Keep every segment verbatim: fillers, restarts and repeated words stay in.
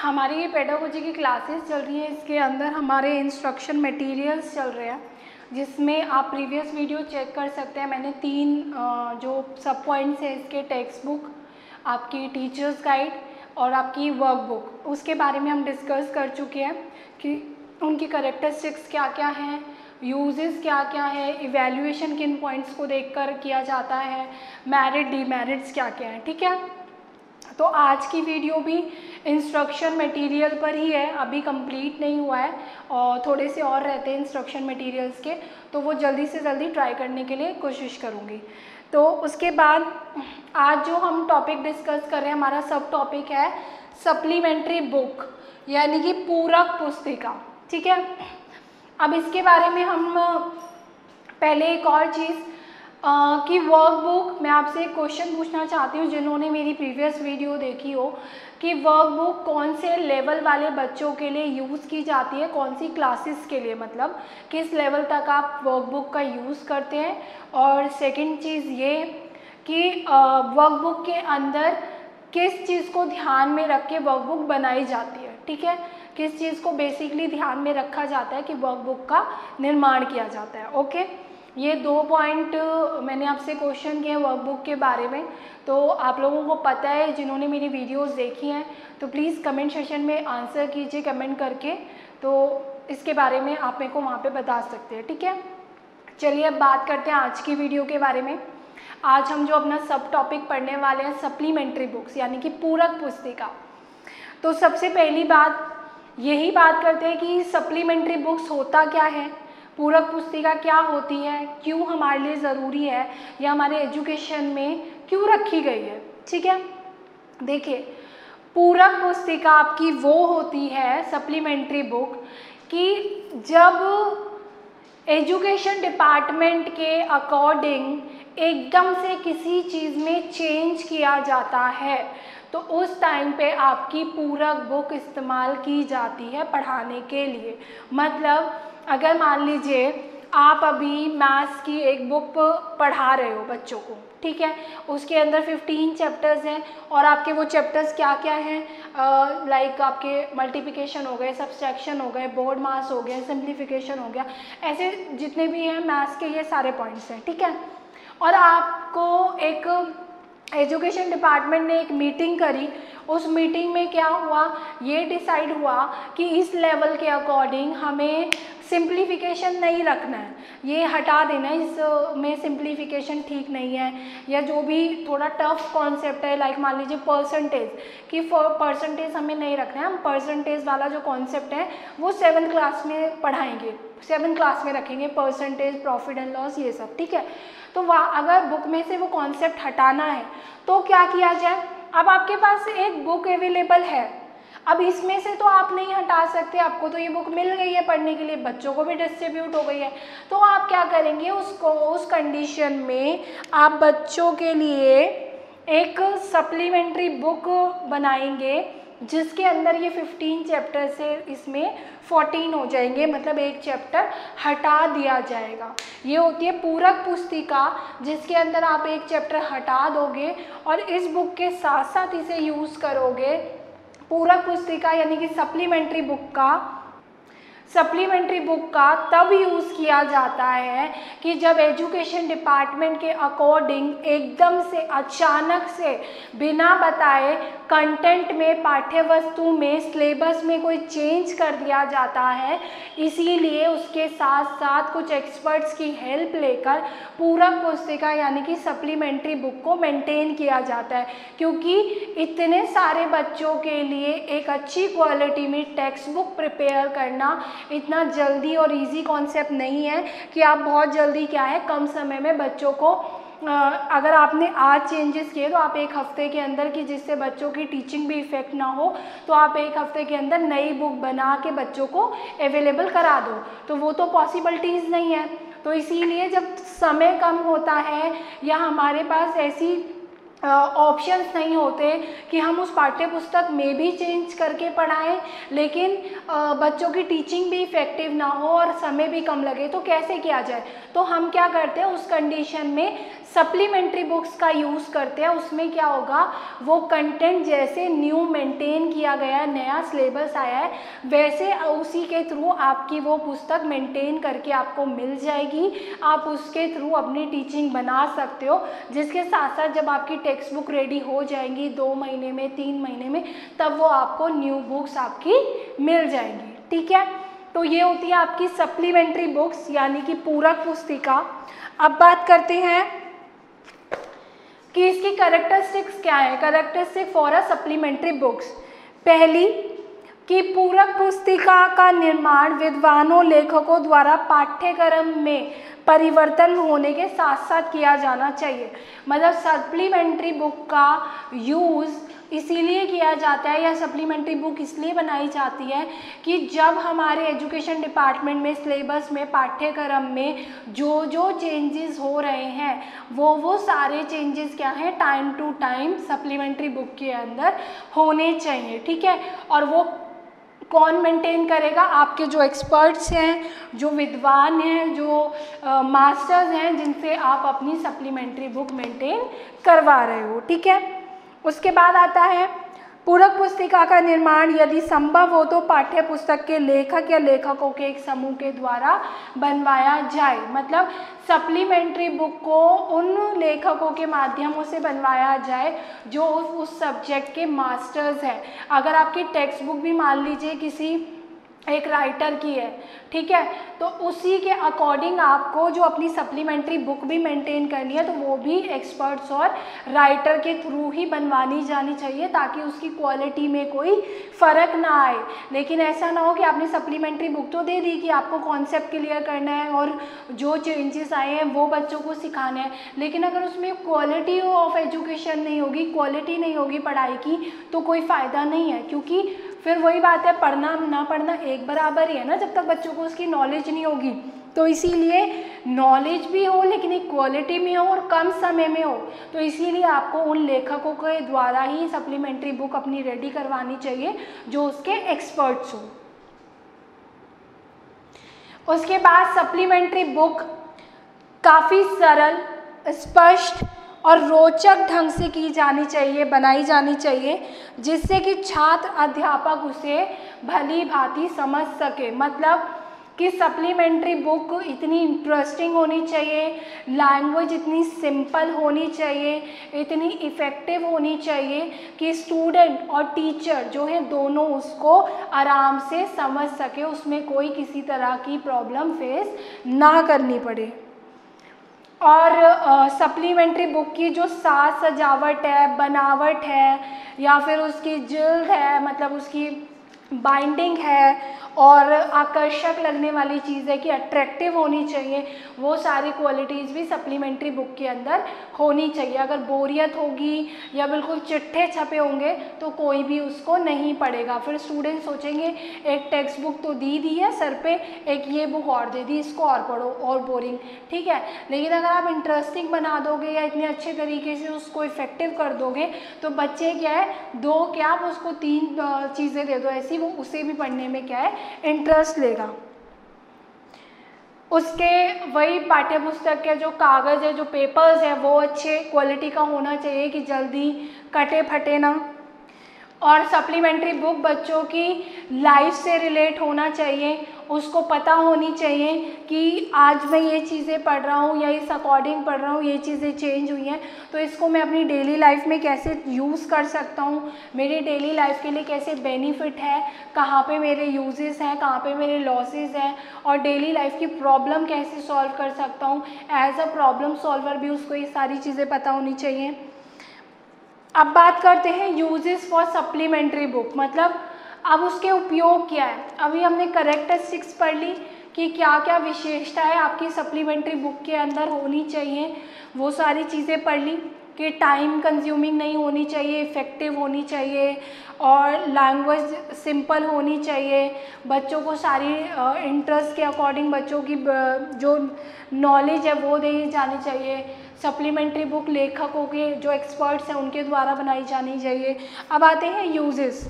हमारी ये पेडागोजी की क्लासेस चल रही हैं, इसके अंदर हमारे इंस्ट्रक्शन मटेरियल्स चल रहे हैं, जिसमें आप प्रीवियस वीडियो चेक कर सकते हैं। मैंने तीन जो सब पॉइंट्स हैं इसके, टेक्स्ट बुक, आपकी टीचर्स गाइड और आपकी वर्क बुक, उसके बारे में हम डिस्कस कर चुके हैं कि उनकी करैक्टरिस्टिक्स क्या क्या हैं, यूजेस क्या क्या है, इवैल्यूएशन किन पॉइंट्स को देखकर किया जाता है, मेरिट डिमेरिट्स क्या क्या हैं। ठीक है, तो आज की वीडियो भी इंस्ट्रक्शन मटेरियल पर ही है, अभी कंप्लीट नहीं हुआ है और थोड़े से और रहते हैं इंस्ट्रक्शन मटेरियल्स के, तो वो जल्दी से जल्दी ट्राई करने के लिए कोशिश करूँगी। तो उसके बाद आज जो हम टॉपिक डिस्कस कर रहे हैं, हमारा सब टॉपिक है सप्लीमेंट्री बुक, यानी कि पूरक पुस्तिका। ठीक है, अब इसके बारे में हम पहले एक और चीज़ आ, कि वर्क बुक, मैं आपसे एक क्वेश्चन पूछना चाहती हूँ जिन्होंने मेरी प्रीवियस वीडियो देखी हो, कि वर्क बुक कौन से लेवल वाले बच्चों के लिए यूज़ की जाती है, कौन सी क्लासेस के लिए, मतलब किस लेवल तक आप वर्क बुक का यूज़ करते हैं। और सेकंड चीज़ ये कि वर्क बुक के अंदर किस चीज़ को ध्यान में रख के वर्क बुक बनाई जाती है। ठीक है, किस चीज़ को बेसिकली ध्यान में रखा जाता है कि वर्क बुक का निर्माण किया जाता है। ओके, ये दो पॉइंट मैंने आपसे क्वेश्चन किए वर्कबुक के बारे में, तो आप लोगों को पता है जिन्होंने मेरी वीडियोस देखी हैं, तो प्लीज़ कमेंट सेशन में आंसर कीजिए कमेंट करके, तो इसके बारे में आप मेरे को वहाँ पे बता सकते हैं। ठीक है, चलिए अब बात करते हैं आज की वीडियो के बारे में। आज हम जो अपना सब टॉपिक पढ़ने वाले हैं, सप्लीमेंट्री बुक्स यानी कि पूरक पुस्तिका। तो सबसे पहली बात यही बात करते हैं कि सप्लीमेंट्री बुक्स होता क्या है, पूरक पुस्तिका क्या होती है, क्यों हमारे लिए ज़रूरी है, या हमारे एजुकेशन में क्यों रखी गई है। ठीक है, देखिए पूरक पुस्तिका आपकी वो होती है सप्लीमेंट्री बुक कि जब एजुकेशन डिपार्टमेंट के अकॉर्डिंग एकदम से किसी चीज़ में चेंज किया जाता है, तो उस टाइम पे आपकी पूरक बुक इस्तेमाल की जाती है पढ़ाने के लिए। मतलब अगर मान लीजिए आप अभी मैथ्स की एक बुक पढ़ा रहे हो बच्चों को, ठीक है, उसके अंदर पंद्रह चैप्टर्स हैं और आपके वो चैप्टर्स क्या क्या हैं, लाइक आपके मल्टीप्लिकेशन हो गए, सब्सट्रैक्शन हो गए, बोर्ड मास हो गया, सिम्प्लीफिकेशन हो गया, ऐसे जितने भी हैं मैथ्स के ये सारे पॉइंट्स हैं। ठीक है, और आपको एक एजुकेशन डिपार्टमेंट ने एक मीटिंग करी, उस मीटिंग में क्या हुआ, ये डिसाइड हुआ कि इस लेवल के अकॉर्डिंग हमें सिम्प्लीफिकेशन नहीं रखना है, ये हटा देना है, इस में सिम्प्लीफिकेशन ठीक नहीं है, या जो भी थोड़ा टफ कॉन्सेप्ट है, लाइक मान लीजिए परसेंटेज, कि परसेंटेज हमें नहीं रखना है, हम परसेंटेज वाला जो कॉन्सेप्ट है वो सेवन क्लास में पढ़ाएंगे, सेवन क्लास में रखेंगे, परसेंटेज, प्रॉफिट एंड लॉस, ये सब। ठीक है, तो वह अगर बुक में से वो कॉन्सेप्ट हटाना है तो क्या किया जाए, अब आपके पास एक बुक अवेलेबल है, अब इसमें से तो आप नहीं हटा सकते, आपको तो ये बुक मिल गई है पढ़ने के लिए, बच्चों को भी डिस्ट्रीब्यूट हो गई है, तो आप क्या करेंगे, उसको उस कंडीशन में आप बच्चों के लिए एक सप्लीमेंट्री बुक बनाएंगे जिसके अंदर ये पंद्रह चैप्टर से इसमें चौदह हो जाएंगे, मतलब एक चैप्टर हटा दिया जाएगा। ये होती है पूरक पुस्तिका, जिसके अंदर आप एक चैप्टर हटा दोगे और इस बुक के साथ साथ इसे यूज़ करोगे। पूरक पुस्तिका यानी कि सप्लीमेंट्री बुक का सप्लीमेंट्री बुक का तब यूज़ किया जाता है कि जब एजुकेशन डिपार्टमेंट के अकॉर्डिंग एकदम से अचानक से बिना बताए कंटेंट में, पाठ्य वस्तु में, सिलेबस में कोई चेंज कर दिया जाता है। इसीलिए उसके साथ साथ कुछ एक्सपर्ट्स की हेल्प लेकर पूरक पुस्तिका यानी कि सप्लीमेंट्री बुक को मेंटेन किया जाता है, क्योंकि इतने सारे बच्चों के लिए एक अच्छी क्वालिटी में टेक्स्ट बुक प्रिपेयर करना इतना जल्दी और इजी कॉन्सेप्ट नहीं है कि आप बहुत जल्दी क्या है कम समय में बच्चों को, अगर आपने आज चेंजेस किए तो आप एक हफ्ते के अंदर, कि जिससे बच्चों की टीचिंग भी इफ़ेक्ट ना हो, तो आप एक हफ्ते के अंदर नई बुक बना के बच्चों को अवेलेबल करा दो, तो वो तो पॉसिबिलिटीज़ नहीं है। तो इसीलिए जब समय कम होता है या हमारे पास ऐसी ऑप्शंस नहीं होते कि हम उस पाठ्य पुस्तक में भी चेंज करके पढ़ाएं, लेकिन आ, बच्चों की टीचिंग भी इफ़ेक्टिव ना हो और समय भी कम लगे, तो कैसे किया जाए। तो हम क्या करते हैं उस कंडीशन में, सप्लीमेंट्री बुक्स का यूज़ करते हैं। उसमें क्या होगा, वो कंटेंट जैसे न्यू मेंटेन किया गया है, नया सिलेबस आया है, वैसे उसी के थ्रू आपकी वो पुस्तक मेंटेन करके आपको मिल जाएगी। आप उसके थ्रू अपनी टीचिंग बना सकते हो। जिसके साथ साथ जब आपकी टेक्स्ट बुक रेडी हो जाएंगी दो महीने में, तीन महीने में, तब वो आपको न्यू बुक्स आपकी मिल जाएंगी। ठीक है, तो ये होती है आपकी सप्लीमेंट्री बुक्स यानी कि पूरक पुस्तिका। अब बात करते हैं कि इसकी करैक्टरिस्टिक्स क्या है। Characteristics for a supplementary books, पहली कि पूरक पुस्तिका का निर्माण विद्वानों लेखकों द्वारा पाठ्यक्रम में परिवर्तन होने के साथ साथ किया जाना चाहिए। मतलब सप्लीमेंट्री बुक का यूज़ इसीलिए किया जाता है या सप्लीमेंट्री बुक इसलिए बनाई जाती है कि जब हमारे एजुकेशन डिपार्टमेंट में सिलेबस में पाठ्यक्रम में जो जो चेंजेस हो रहे हैं वो वो सारे चेंजेस क्या हैं time to time supplementary book के अंदर होने चाहिए। ठीक है, और वो कौन मेंटेन करेगा, आपके जो एक्सपर्ट्स हैं, जो विद्वान हैं, जो आ, मास्टर्स हैं, जिनसे आप अपनी सप्लीमेंट्री बुक मेंटेन करवा रहे हो। ठीक है, उसके बाद आता है पूरक पुस्तिका का निर्माण यदि संभव हो तो पाठ्य पुस्तक के लेखक या लेखकों के एक समूह के द्वारा बनवाया जाए। मतलब सप्लीमेंट्री बुक को उन लेखकों के माध्यमों से बनवाया जाए जो उस सब्जेक्ट के मास्टर्स हैं। अगर आपकी टेक्स्ट बुक भी मान लीजिए किसी एक राइटर की है, ठीक है, तो उसी के अकॉर्डिंग आपको जो अपनी सप्लीमेंट्री बुक भी मेंटेन करनी है तो वो भी एक्सपर्ट्स और राइटर के थ्रू ही बनवानी जानी चाहिए ताकि उसकी क्वालिटी में कोई फ़र्क ना आए। लेकिन ऐसा ना हो कि आपने सप्लीमेंट्री बुक तो दे दी कि आपको कॉन्सेप्ट क्लियर करना है और जो चेंजेस आए हैं वो बच्चों को सिखाना है, लेकिन अगर उसमें क्वालिटी ऑफ एजुकेशन नहीं होगी, क्वालिटी नहीं होगी पढ़ाई की, तो कोई फ़ायदा नहीं है। क्योंकि फिर वही बात है, पढ़ना ना पढ़ना एक बराबर ही है ना, जब तक बच्चों को उसकी नॉलेज नहीं होगी। तो इसीलिए नॉलेज भी हो लेकिन एक क्वालिटी में हो और कम समय में हो, तो इसीलिए आपको उन लेखकों के द्वारा ही सप्लीमेंट्री बुक अपनी रेडी करवानी चाहिए जो उसके एक्सपर्ट्स हो। उसके बाद सप्लीमेंट्री बुक काफ़ी सरल, स्पष्ट और रोचक ढंग से की जानी चाहिए, बनाई जानी चाहिए, जिससे कि छात्र अध्यापक उसे भली भांति समझ सके। मतलब कि सप्लीमेंट्री बुक इतनी इंटरेस्टिंग होनी चाहिए, लैंग्वेज इतनी सिंपल होनी चाहिए, इतनी इफ़ेक्टिव होनी चाहिए कि स्टूडेंट और टीचर जो है दोनों उसको आराम से समझ सके, उसमें कोई किसी तरह की प्रॉब्लम फेस ना करनी पड़े। और सप्लीमेंट्री बुक की जो साज सजावट है, बनावट है, या फिर उसकी जिल्द है, मतलब उसकी बाइंडिंग है, और आकर्षक लगने वाली चीज़ है कि अट्रैक्टिव होनी चाहिए, वो सारी क्वालिटीज़ भी सप्लीमेंट्री बुक के अंदर होनी चाहिए। अगर बोरियत होगी या बिल्कुल चिट्ठे छपे होंगे तो कोई भी उसको नहीं पढ़ेगा। फिर स्टूडेंट सोचेंगे एक टेक्स्ट बुक तो दी दी है सर पे, एक ये बुक और दे दी, इसको और पढ़ो, और बोरिंग। ठीक है, लेकिन अगर आप इंटरेस्टिंग बना दोगे या इतने अच्छे तरीके से उसको इफ़ेक्टिव कर दोगे तो बच्चे क्या है, दो क्या आप उसको तीन चीज़ें दे दो ऐसी, वो उसे भी पढ़ने में क्या है इंटरेस्ट लेगा। उसके वही पाठ्य पुस्तक के जो कागज़ है, जो पेपर्स है, वो अच्छे क्वालिटी का होना चाहिए कि जल्दी कटे फटे ना। और सप्लीमेंट्री बुक बच्चों की लाइफ से रिलेट होना चाहिए, उसको पता होनी चाहिए कि आज मैं ये चीज़ें पढ़ रहा हूँ या इस अकॉर्डिंग पढ़ रहा हूँ, ये चीज़ें चेंज हुई हैं तो इसको मैं अपनी डेली लाइफ में कैसे यूज़ कर सकता हूँ, मेरी डेली लाइफ के लिए कैसे बेनिफिट है, कहाँ पे मेरे यूजेस हैं, कहाँ पे मेरे लॉसेस हैं, और डेली लाइफ की प्रॉब्लम कैसे सॉल्व कर सकता हूँ। एज अ प्रॉब्लम सॉल्वर भी उसको ये सारी चीज़ें पता होनी चाहिए। अब बात करते हैं यूजेस फॉर सप्लीमेंट्री बुक, मतलब अब उसके उपयोग क्या है। अभी हमने करैक्टरिस्टिक्स पढ़ ली कि क्या क्या विशेषताएं आपकी सप्लीमेंट्री बुक के अंदर होनी चाहिए, वो सारी चीज़ें पढ़ ली। कि टाइम कंज्यूमिंग नहीं होनी चाहिए, इफ़ेक्टिव होनी चाहिए और लैंग्वेज सिंपल होनी चाहिए। बच्चों को सारी इंटरेस्ट के अकॉर्डिंग बच्चों की जो नॉलेज है वो दी जानी चाहिए। सप्लीमेंट्री बुक लेखकों के जो एक्सपर्ट्स हैं उनके द्वारा बनाई जानी चाहिए। अब आते हैं यूजेस।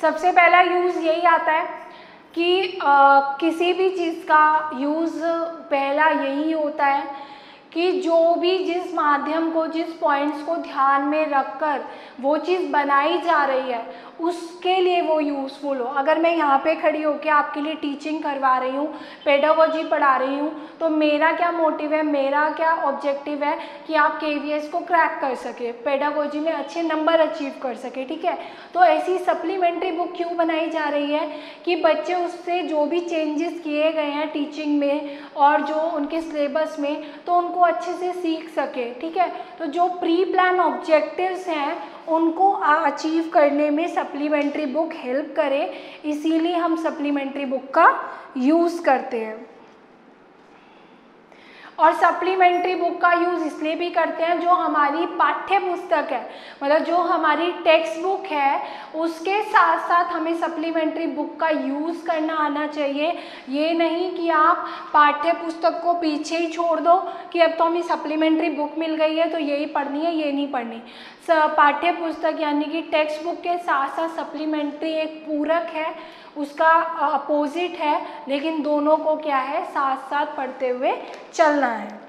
सबसे पहला यूज़ यही आता है कि आ, किसी भी चीज़ का यूज़ पहला यही होता है कि जो भी जिस माध्यम को जिस पॉइंट्स को ध्यान में रखकर वो चीज़ बनाई जा रही है उसके लिए वो यूज़फुल हो। अगर मैं यहाँ पे खड़ी होकर आपके लिए टीचिंग करवा रही हूँ, पेडागोजी पढ़ा रही हूँ, तो मेरा क्या मोटिव है, मेरा क्या ऑब्जेक्टिव है कि आप के वी एस को क्रैक कर सके, पेडागोजी में अच्छे नंबर अचीव कर सके, ठीक है। तो ऐसी सप्लीमेंट्री बुक क्यों बनाई जा रही है कि बच्चे उससे जो भी चेंजेस किए गए हैं टीचिंग में और जो उनके सिलेबस में, तो उनको अच्छे से सीख सके, ठीक है। तो जो प्री प्लान ऑब्जेक्टिव्स हैं उनको अचीव करने में सप्लीमेंट्री बुक हेल्प करे, इसीलिए हम सप्लीमेंट्री बुक का यूज़ करते हैं। और सप्लीमेंट्री बुक का यूज़ इसलिए भी करते हैं, जो हमारी पाठ्य पुस्तक है, मतलब जो हमारी टेक्स्ट बुक है, उसके साथ साथ हमें सप्लीमेंट्री बुक का यूज़ करना आना चाहिए। ये नहीं कि आप पाठ्य पुस्तक को पीछे ही छोड़ दो कि अब तो हमें सप्लीमेंट्री बुक मिल गई है तो यही पढ़नी है, ये नहीं पढ़नी। पाठ्य पुस्तक यानी कि टेक्स्ट बुक के साथ साथ सप्लीमेंट्री एक पूरक है, उसका अपोजिट है, लेकिन दोनों को क्या है, साथ साथ पढ़ते हुए चलना है।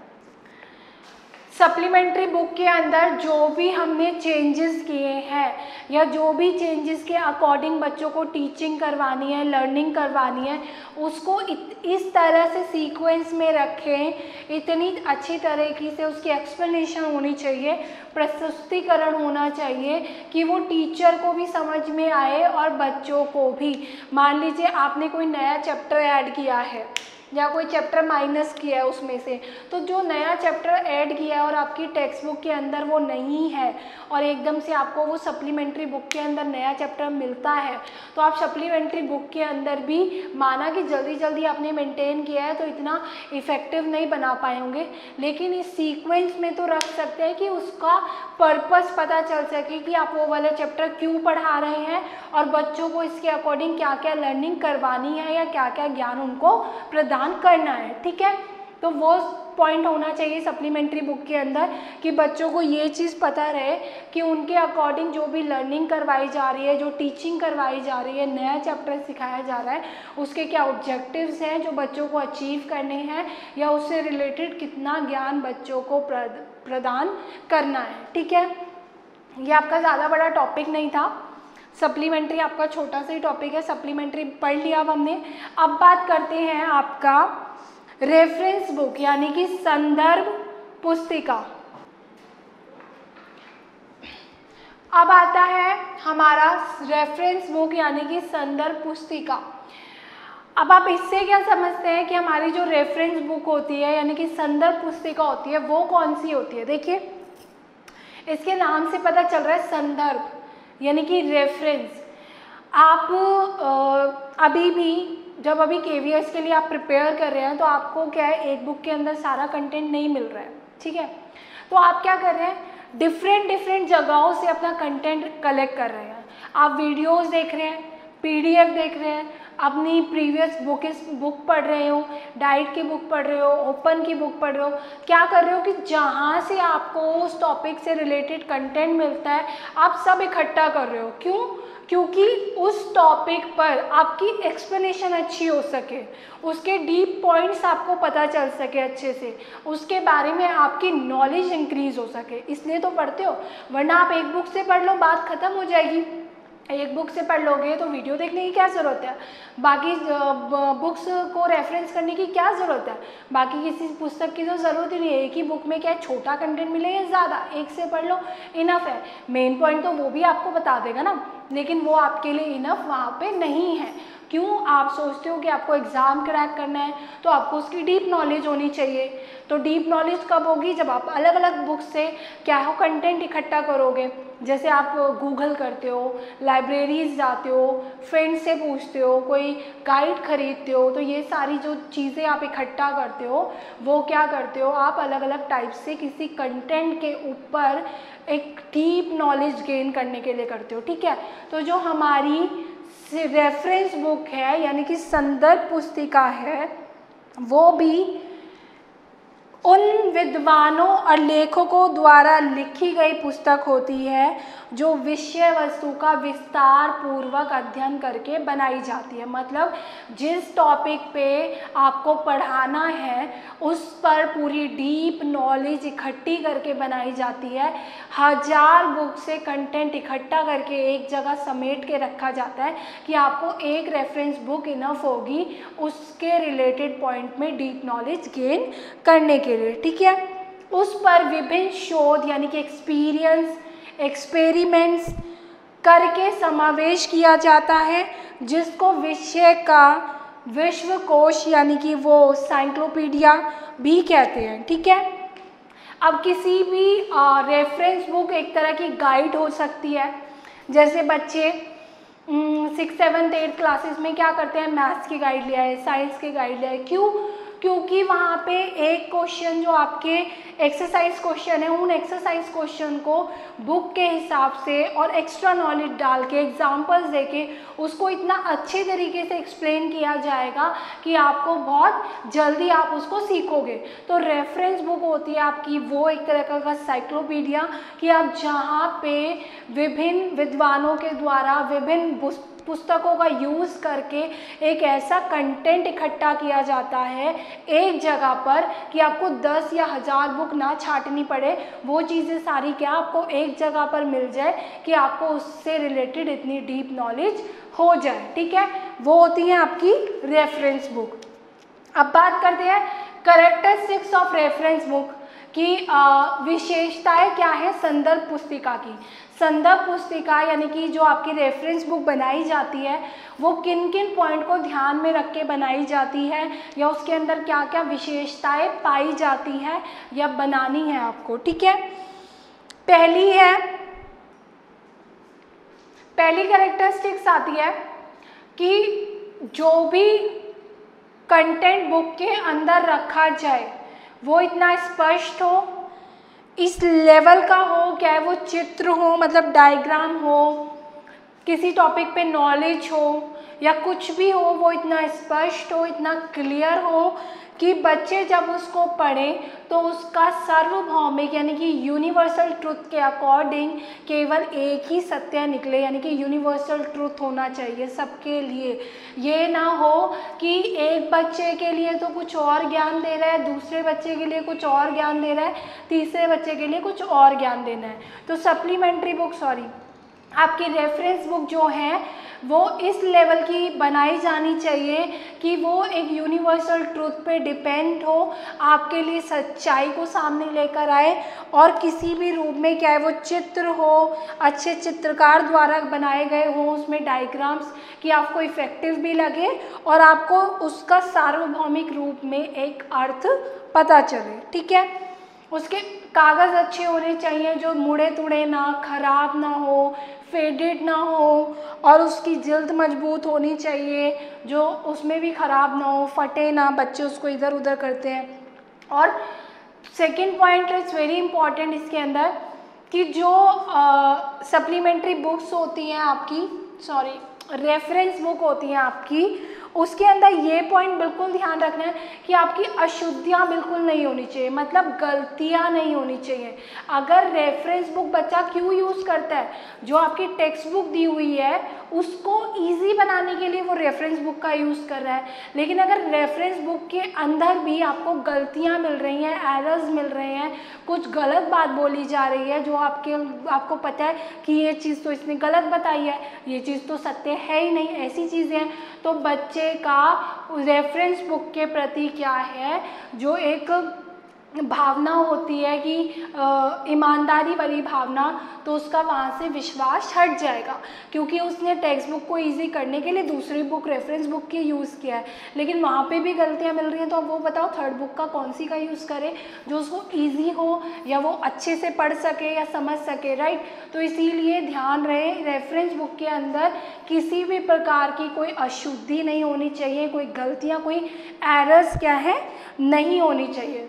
सप्लीमेंट्री बुक के अंदर जो भी हमने चेंजेस किए हैं या जो भी चेंजेस के अकॉर्डिंग बच्चों को टीचिंग करवानी है, लर्निंग करवानी है, उसको इत, इस तरह से सीक्वेंस में रखें, इतनी अच्छी तरीके से उसकी एक्सप्लेनेशन होनी चाहिए, प्रस्तुतीकरण होना चाहिए कि वो टीचर को भी समझ में आए और बच्चों को भी। मान लीजिए आपने कोई नया चैप्टर ऐड किया है या कोई चैप्टर माइनस किया है उसमें से, तो जो नया चैप्टर ऐड किया है और आपकी टेक्स्ट बुक के अंदर वो नहीं है और एकदम से आपको वो सप्लीमेंट्री बुक के अंदर नया चैप्टर मिलता है, तो आप सप्लीमेंट्री बुक के अंदर भी, माना कि जल्दी जल्दी आपने मेंटेन किया है तो इतना इफ़ेक्टिव नहीं बना पाए होंगे, लेकिन इस सीक्वेंस में तो रख सकते हैं कि उसका पर्पस पता चल सके कि आप वो वाला चैप्टर क्यों पढ़ा रहे हैं और बच्चों को इसके अकॉर्डिंग क्या क्या लर्निंग करवानी है या क्या क्या ज्ञान उनको प्रदान करना है, ठीक है। तो वो पॉइंट होना चाहिए सप्लीमेंट्री बुक के अंदर कि बच्चों को ये चीज़ पता रहे कि उनके अकॉर्डिंग जो भी लर्निंग करवाई जा रही है, जो टीचिंग करवाई जा रही है, नया चैप्टर सिखाया जा रहा है, उसके क्या ऑब्जेक्टिव्स हैं जो बच्चों को अचीव करने हैं या उससे रिलेटेड कितना ज्ञान बच्चों को प्रदान करना है, ठीक है। ये आपका ज़्यादा बड़ा टॉपिक नहीं था, सप्लीमेंट्री आपका छोटा सा ही टॉपिक है, सप्लीमेंट्री पढ़ लिया अब हमने। अब बात करते हैं आपका रेफरेंस बुक यानी कि संदर्भ पुस्तिका। अब आता है हमारा रेफरेंस बुक यानी कि संदर्भ पुस्तिका। अब आप इससे क्या समझते हैं कि हमारी जो रेफरेंस बुक होती है यानी कि संदर्भ पुस्तिका होती है वो कौन सी होती है। देखिए इसके नाम से पता चल रहा है संदर्भ यानी कि रेफरेंस। आप आ, अभी भी जब अभी के वी एस के लिए आप प्रिपेयर कर रहे हैं तो आपको क्या है, एक बुक के अंदर सारा कंटेंट नहीं मिल रहा है, ठीक है। तो आप क्या कर रहे हैं, डिफरेंट डिफरेंट जगहों से अपना कंटेंट कलेक्ट कर रहे हैं। आप वीडियोस देख रहे हैं, पीडीएफ देख रहे हैं, अपनी प्रीवियस बुक बुक पढ़ रहे हो, डाइट की बुक पढ़ रहे हो, ओपन की बुक पढ़ रहे हो, क्या कर रहे हो कि जहाँ से आपको उस टॉपिक से रिलेटेड कंटेंट मिलता है आप सब इकट्ठा कर रहे हो। क्यों? क्योंकि उस टॉपिक पर आपकी एक्सप्लेनेशन अच्छी हो सके, उसके डीप पॉइंट्स आपको पता चल सके अच्छे से, उसके बारे में आपकी नॉलेज इंक्रीज़ हो सके, इसलिए तो पढ़ते हो। वरना आप एक बुक से पढ़ लो, बात ख़त्म हो जाएगी। एक बुक से पढ़ लोगे तो वीडियो देखने की क्या ज़रूरत है, बाकी बुक्स को रेफरेंस करने की क्या ज़रूरत है, बाकी किसी पुस्तक की तो ज़रूरत ही नहीं है। एक ही बुक में क्या है, छोटा कंटेंट मिलेगा ज़्यादा, एक से पढ़ लो, इनफ है। मेन पॉइंट तो वो भी आपको बता देगा ना, लेकिन वो आपके लिए इनफ वहाँ पे नहीं है। क्यों आप सोचते हो कि आपको एग्ज़ाम क्रैक करना है तो आपको उसकी डीप नॉलेज होनी चाहिए। तो डीप नॉलेज कब होगी, जब आप अलग अलग बुक्स से क्या हो कंटेंट इकट्ठा करोगे। जैसे आप गूगल करते हो, लाइब्रेरीज जाते हो, फ्रेंड से पूछते हो, कोई गाइड खरीदते हो, तो ये सारी जो चीज़ें आप इकट्ठा करते हो वो क्या करते हो, आप अलग अलग टाइप से किसी कंटेंट के ऊपर एक डीप नॉलेज गेन करने के लिए करते हो। ठीक है, तो जो हमारी रेफरेंस बुक है यानी कि संदर्भ पुस्तिका है, वो भी उन विद्वानों और लेखकों द्वारा लिखी गई पुस्तक होती है जो विषय वस्तु का विस्तार पूर्वक अध्ययन करके बनाई जाती है। मतलब जिस टॉपिक पे आपको पढ़ाना है उस पर पूरी डीप नॉलेज इकट्ठी करके बनाई जाती है। हजार बुक से कंटेंट इकट्ठा करके एक जगह समेट के रखा जाता है कि आपको एक रेफरेंस बुक इनफ होगी उसके रिलेटेड पॉइंट में डीप नॉलेज गेन करने के लिए। ठीक है, उस पर विभिन्न शोध यानी कि एक्सपीरियंस एक्सपेरिमेंट्स करके समावेश किया जाता है, जिसको विषय का विश्वकोश यानी कि वो साइक्लोपीडिया भी कहते हैं। ठीक है, अब किसी भी रेफरेंस बुक एक तरह की गाइड हो सकती है। जैसे बच्चे सिक्स सेवन्थ एट्थ क्लासेस में क्या करते हैं, मैथ्स की गाइड लिया है, साइंस की गाइड लिया है, क्यों, क्योंकि वहाँ पे एक क्वेश्चन जो आपके एक्सरसाइज क्वेश्चन है उन एक्सरसाइज क्वेश्चन को बुक के हिसाब से और एक्स्ट्रा नॉलेज डाल के एग्जाम्पल्स देके उसको इतना अच्छे तरीके से एक्सप्लेन किया जाएगा कि आपको बहुत जल्दी आप उसको सीखोगे। तो रेफरेंस बुक होती है आपकी वो एक तरह का साइक्लोपीडिया कि आप जहाँ पे विभिन्न विद्वानों के द्वारा विभिन्न पुस्तकों का यूज़ करके एक ऐसा कंटेंट इकट्ठा किया जाता है एक जगह पर कि आपको दस या हज़ार बुक ना छाटनी पड़े, वो चीज़ें सारी क्या आपको एक जगह पर मिल जाए कि आपको उससे रिलेटेड इतनी डीप नॉलेज हो जाए। ठीक है, वो होती है आपकी रेफरेंस बुक। अब बात करते हैं करैक्टरिस्टिक्स ऑफ रेफरेंस बुक की विशेषताएं क्या है संदर्भ पुस्तिका की। संदर्भ पुस्तिका यानी कि जो आपकी रेफरेंस बुक बनाई जाती है वो किन किन पॉइंट को ध्यान में रख के बनाई जाती है या उसके अंदर क्या क्या विशेषताएं पाई जाती हैं या बनानी है आपको। ठीक है, पहली है पहली कैरेक्टरिस्टिक्स आती है कि जो भी कंटेंट बुक के अंदर रखा जाए वो इतना स्पष्ट हो, इस लेवल का हो, क्या है वो चित्र हो मतलब डायग्राम हो, किसी टॉपिक पे नॉलेज हो या कुछ भी हो, वो इतना स्पष्ट हो, इतना क्लियर हो कि बच्चे जब उसको पढ़ें तो उसका सार्वभौमिक यानी कि यूनिवर्सल ट्रूथ के अकॉर्डिंग केवल एक ही सत्य निकले यानी कि यूनिवर्सल ट्रूथ होना चाहिए सबके लिए। ये ना हो कि एक बच्चे के लिए तो कुछ और ज्ञान दे रहा है, दूसरे बच्चे के लिए कुछ और ज्ञान दे रहा है, तीसरे बच्चे के लिए कुछ और ज्ञान देना है। तो सप्लीमेंट्री बुक सॉरी आपकी रेफरेंस बुक जो है वो इस लेवल की बनाई जानी चाहिए कि वो एक यूनिवर्सल ट्रूथ पे डिपेंड हो, आपके लिए सच्चाई को सामने लेकर आए और किसी भी रूप में क्या है वो चित्र हो, अच्छे चित्रकार द्वारा बनाए गए हों, उसमें डायग्राम्स कि आपको इफ़ेक्टिव भी लगे और आपको उसका सार्वभौमिक रूप में एक अर्थ पता चले। ठीक है, उसके कागज़ अच्छे होने चाहिए जो मुड़े तुड़े ना, ख़राब ना हो, फेडेड ना हो और उसकी जिल्द मजबूत होनी चाहिए जो उसमें भी ख़राब ना हो, फटे ना, बच्चे उसको इधर उधर करते हैं। और second point is very important इसके अंदर कि जो सप्लीमेंट्री बुक्स होती हैं आपकी सॉरी रेफरेंस बुक होती हैं आपकी उसके अंदर ये पॉइंट बिल्कुल ध्यान रखना है कि आपकी अशुद्धियाँ बिल्कुल नहीं होनी चाहिए, मतलब गलतियाँ नहीं होनी चाहिए। अगर रेफरेंस बुक बच्चा क्यों यूज़ करता है, जो आपकी टेक्स्ट बुक दी हुई है उसको इजी बनाने के लिए वो रेफरेंस बुक का यूज़ कर रहा है, लेकिन अगर रेफरेंस बुक के अंदर भी आपको गलतियाँ मिल रही हैं, एरर्स मिल रहे हैं, कुछ गलत बात बोली जा रही है जो आपके आपको पता है कि ये चीज़ तो इसने गलत बताई है, ये चीज़ तो सत्य है ही नहीं, ऐसी चीज़ें हैं, तो बच्चे का रेफरेंस बुक के प्रति क्या है जो एक भावना होती है कि ईमानदारी वाली भावना, तो उसका वहाँ से विश्वास हट जाएगा, क्योंकि उसने टेक्स्ट बुक को ईजी करने के लिए दूसरी बुक रेफरेंस बुक की यूज़ किया है। लेकिन वहाँ पे भी गलतियाँ मिल रही हैं, तो अब वो बताओ थर्ड बुक का कौन सी का यूज़ करें जो उसको ईजी हो या वो अच्छे से पढ़ सके या समझ सके, राइट। तो इसीलिए ध्यान रहे रेफरेंस बुक के अंदर किसी भी प्रकार की कोई अशुद्धि नहीं होनी चाहिए, कोई गलतियाँ, कोई एरर्स क्या है नहीं होनी चाहिए।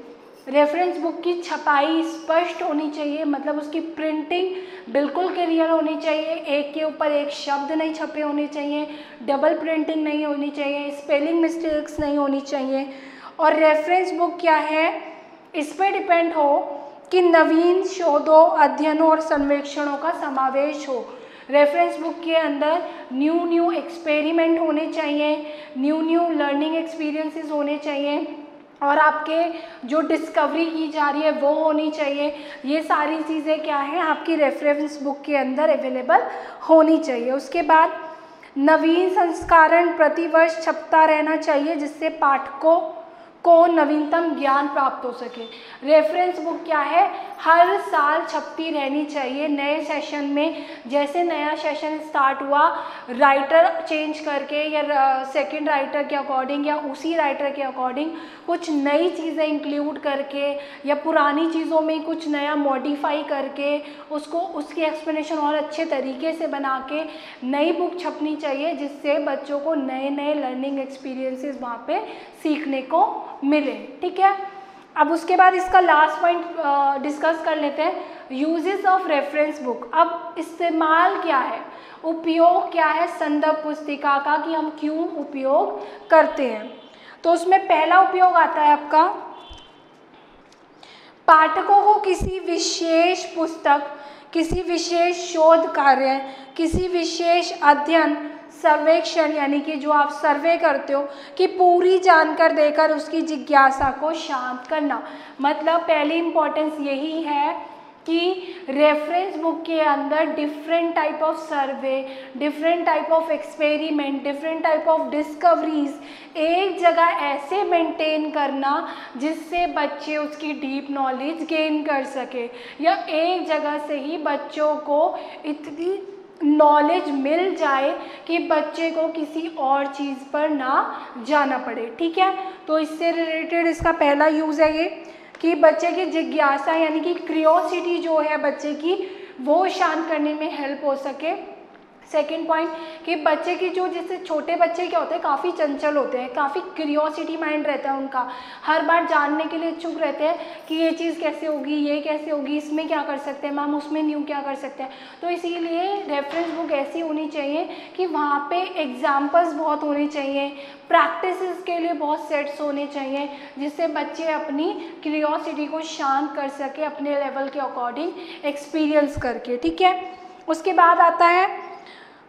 रेफरेंस बुक की छपाई स्पष्ट होनी चाहिए, मतलब उसकी प्रिंटिंग बिल्कुल क्लियर होनी चाहिए, एक के ऊपर एक शब्द नहीं छपे होने चाहिए, डबल प्रिंटिंग नहीं होनी चाहिए, स्पेलिंग मिस्टेक्स नहीं होनी चाहिए। और रेफरेंस बुक क्या है, इस पर डिपेंड हो कि नवीन शोधों, अध्ययनों और संवेक्षणों का समावेश हो। रेफरेंस बुक के अंदर न्यू न्यू एक्सपेरिमेंट होने चाहिए, न्यू न्यू लर्निंग एक्सपीरियंसेस होने चाहिए, और आपके जो डिस्कवरी की जा रही है वो होनी चाहिए। ये सारी चीज़ें क्या हैं, आपकी रेफरेंस बुक के अंदर अवेलेबल होनी चाहिए। उसके बाद नवीन संस्करण प्रतिवर्ष छपता रहना चाहिए, जिससे पाठकों को नवीनतम ज्ञान प्राप्त हो सके। रेफरेंस बुक क्या है, हर साल छपती रहनी चाहिए। नए सेशन में, जैसे नया सेशन स्टार्ट हुआ, राइटर चेंज करके या सेकंड राइटर के अकॉर्डिंग या उसी राइटर के अकॉर्डिंग कुछ नई चीज़ें इंक्लूड करके या पुरानी चीज़ों में कुछ नया मॉडिफाई करके उसको, उसकी एक्सप्लेनेशन और अच्छे तरीके से बना के नई बुक छपनी चाहिए, जिससे बच्चों को नए नए लर्निंग एक्सपीरियंसेस वहाँ पे सीखने को मिले, ठीक है। अब उसके बाद इसका लास्ट पॉइंट डिस्कस कर लेते हैं, यूजेस ऑफ रेफरेंस बुक। अब इस्तेमाल क्या है, उपयोग क्या है संदर्भ पुस्तिका का, कि हम क्यों उपयोग करते हैं। तो उसमें पहला उपयोग आता है आपका, पाठकों को किसी विशेष पुस्तक, किसी विशेष शोध कार्य, किसी विशेष अध्ययन, सर्वेक्षण, यानी कि जो आप सर्वे करते हो, कि पूरी जानकर देकर उसकी जिज्ञासा को शांत करना। मतलब पहली इम्पोर्टेंस यही है कि रेफरेंस बुक के अंदर different type of survey, different type of experiment, different type of discoveries एक जगह ऐसे मेंटेन करना जिससे बच्चे उसकी डीप नॉलेज गेन कर सके, या एक जगह से ही बच्चों को इतनी नॉलेज मिल जाए कि बच्चे को किसी और चीज़ पर ना जाना पड़े, ठीक है। तो इससे रिलेटेड इसका पहला यूज़ है ये, कि बच्चे की जिज्ञासा यानी कि क्यूरियोसिटी जो है बच्चे की, वो शांत करने में हेल्प हो सके। सेकेंड पॉइंट कि बच्चे की जो, जैसे छोटे बच्चे क्या होते हैं, काफ़ी चंचल होते हैं, काफ़ी क्यूरियोसिटी माइंड रहता है उनका, हर बार जानने के लिए इच्छुक रहते हैं कि ये चीज़ कैसे होगी, ये कैसे होगी, इसमें क्या कर सकते हैं मैम, उसमें न्यू क्या कर सकते हैं। तो इसीलिए रेफरेंस बुक ऐसी होनी चाहिए कि वहाँ पे एग्जाम्पल्स बहुत होने चाहिए, प्रैक्टिसेस के लिए बहुत सेट्स होने चाहिए, जिससे बच्चे अपनी क्यूरियोसिटी को शांत कर सके अपने लेवल के अकॉर्डिंग एक्सपीरियंस करके, ठीक है। उसके बाद आता है,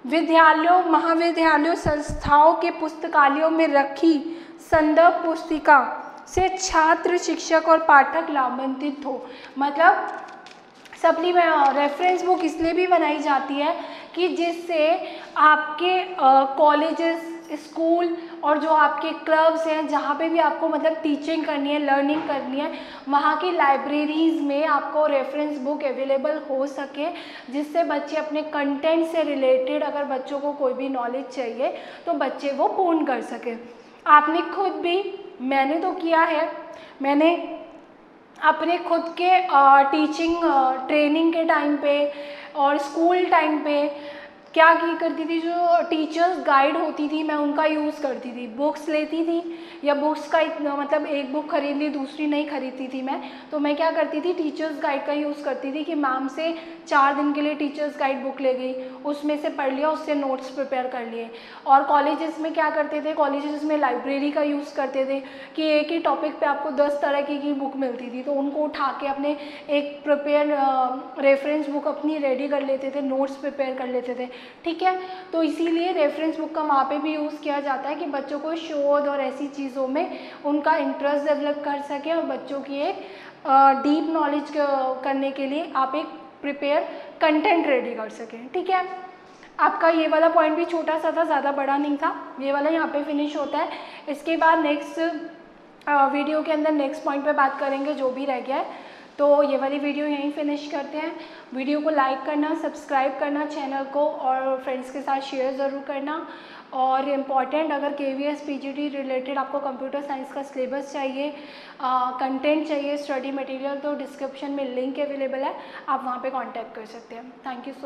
विद्यालयों, महाविद्यालयों, संस्थाओं के पुस्तकालयों में रखी संदर्भ पुस्तिका से छात्र, शिक्षक और पाठक लाभान्वित हो। मतलब सप्लीमेंट्री रेफरेंस बुक इसलिए भी बनाई जाती है कि जिससे आपके कॉलेजेस, स्कूल और जो आपके क्लब्स हैं, जहाँ पे भी आपको मतलब टीचिंग करनी है, लर्निंग करनी है, वहाँ की लाइब्रेरीज़ में आपको रेफरेंस बुक अवेलेबल हो सके, जिससे बच्चे अपने कंटेंट से रिलेटेड, अगर बच्चों को कोई भी नॉलेज चाहिए तो बच्चे वो पूर्ण कर सके। आपने खुद भी, मैंने तो किया है, मैंने अपने खुद के टीचिंग ट्रेनिंग के टाइम पे और स्कूल टाइम पे क्या की करती थी, जो टीचर्स गाइड होती थी मैं उनका यूज़ करती थी, बुक्स लेती थी या बुक्स का इतना, मतलब एक बुक खरीद ली दूसरी नहीं खरीदती थी मैं, तो मैं क्या करती थी, टीचर्स गाइड का यूज़ करती थी, कि मैम से चार दिन के लिए टीचर्स गाइड बुक ले गई, उसमें से पढ़ लिया, उससे नोट्स प्रिपेयर कर लिए। और कॉलेजेस में क्या करते थे, कॉलेजेस में लाइब्रेरी का यूज़ करते थे, कि एक ही टॉपिक पर आपको दस तरह की, की बुक मिलती थी, तो उनको उठा के अपने एक प्रिपेयर रेफरेंस बुक अपनी रेडी कर लेते थे, नोट्स प्रिपेयर कर लेते थे, ठीक है। तो इसीलिए रेफरेंस बुक का वहाँ पे भी यूज़ किया जाता है कि बच्चों को शोध और ऐसी चीज़ों में उनका इंटरेस्ट डेवलप कर सके, और बच्चों की एक डीप नॉलेज करने के लिए आप एक प्रिपेयर कंटेंट रेडी कर सकें, ठीक है। आपका ये वाला पॉइंट भी छोटा सा था, ज़्यादा बड़ा नहीं था, ये वाला यहाँ पे फिनिश होता है। इसके बाद नेक्स्ट वीडियो के अंदर नेक्स्ट पॉइंट पे बात करेंगे जो भी रह गया है। तो ये वाली वीडियो यहीं फिनिश करते हैं। वीडियो को लाइक करना, सब्सक्राइब करना चैनल को और फ्रेंड्स के साथ शेयर ज़रूर करना। और इम्पॉर्टेंट, अगर K V S P G T related आपको कंप्यूटर साइंस का सिलेबस चाहिए, कंटेंट चाहिए, स्टडी मटेरियल, तो डिस्क्रिप्शन में लिंक अवेलेबल है, आप वहाँ पे कांटेक्ट कर सकते हैं। Thank you so